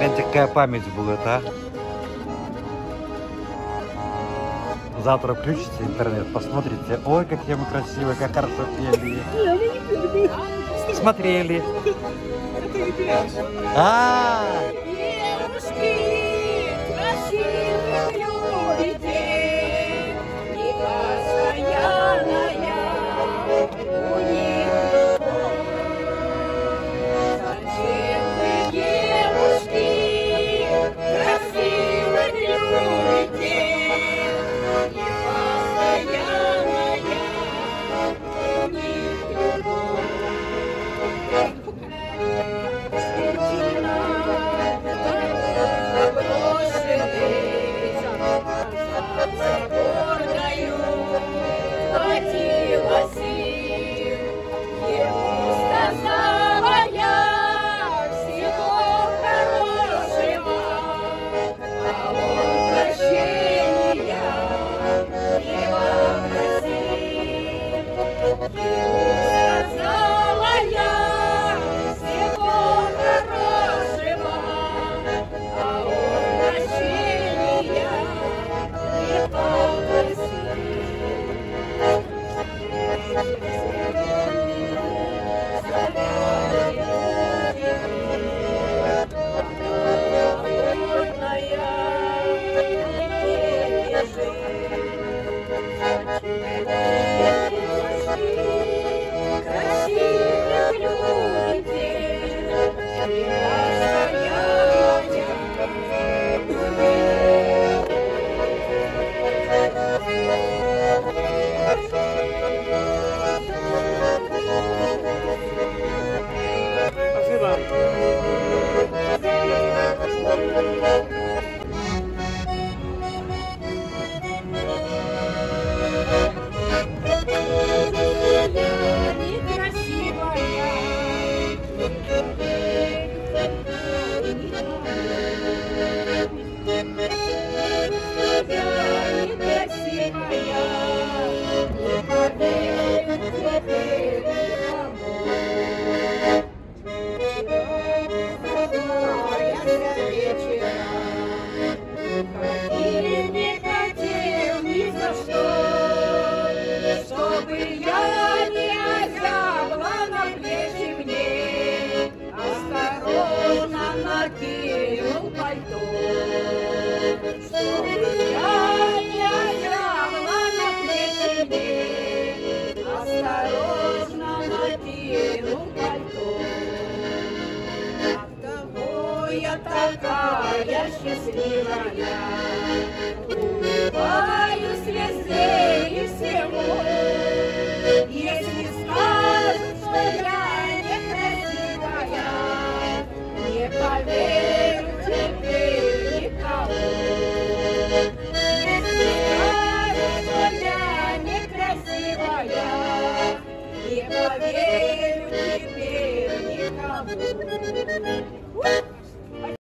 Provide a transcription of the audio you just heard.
Гляньте, какая память будет, а? Завтра включите интернет, посмотрите. Ой, какие мы красивые, как хорошо пели. Смотрели. Улыбаюсь везде и всему.